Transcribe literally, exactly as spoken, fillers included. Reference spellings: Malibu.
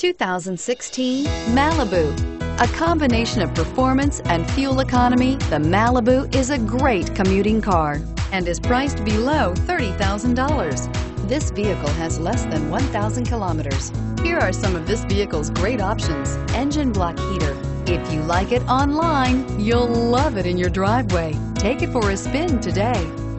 two thousand sixteen Malibu. A combination of performance and fuel economy, the Malibu is a great commuting car and is priced below thirty thousand dollars. This vehicle has less than one thousand kilometers. Here are some of this vehicle's great options: engine block heater. If you like it online, you'll love it in your driveway. Take it for a spin today.